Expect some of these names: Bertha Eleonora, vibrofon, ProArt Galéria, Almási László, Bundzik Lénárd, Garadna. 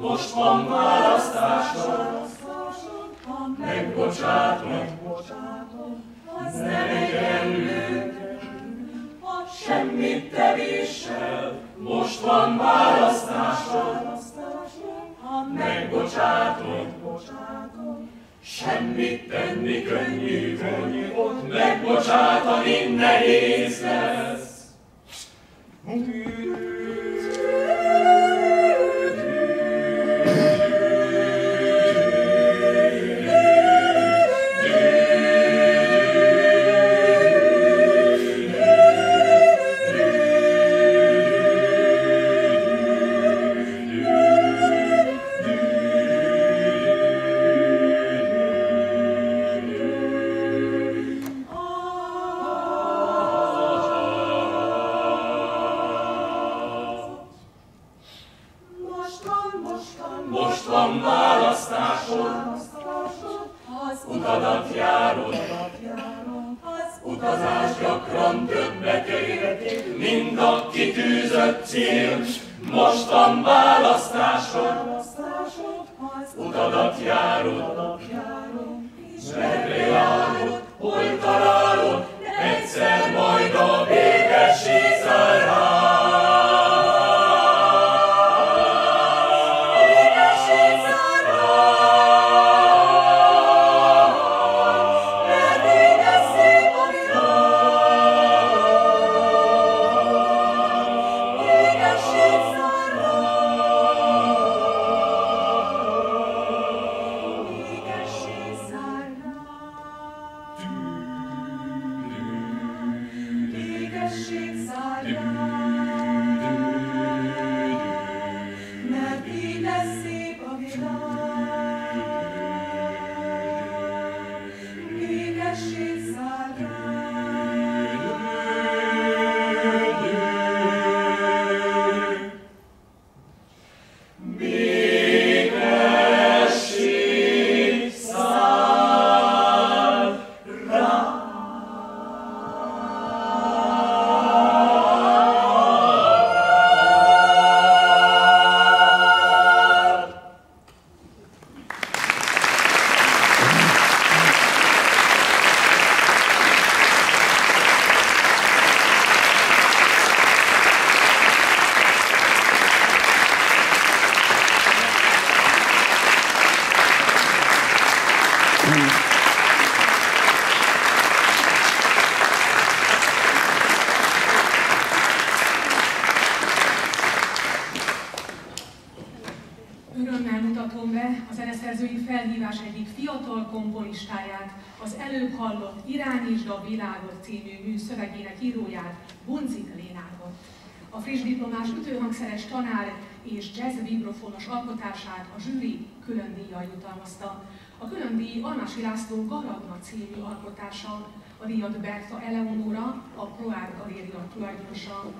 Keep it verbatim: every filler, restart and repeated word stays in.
Most van választásom, megbocsátom, az nem egyenlő, a semmit tevéssel. Most van választásom, megbocsátom, semmit tenni könnyű, könnyű, ott megbocsátani nehéz lesz. Bundzik Lénárdot. A friss diplomás ütőhangszeres tanár és jazz vibrofonos alkotását a zsűri külön díjjal jutalmazta. A külön díj Almási László Garadna című alkotása, a díjat Bertha Eleonora, a ProArt Galéria tulajdonosa.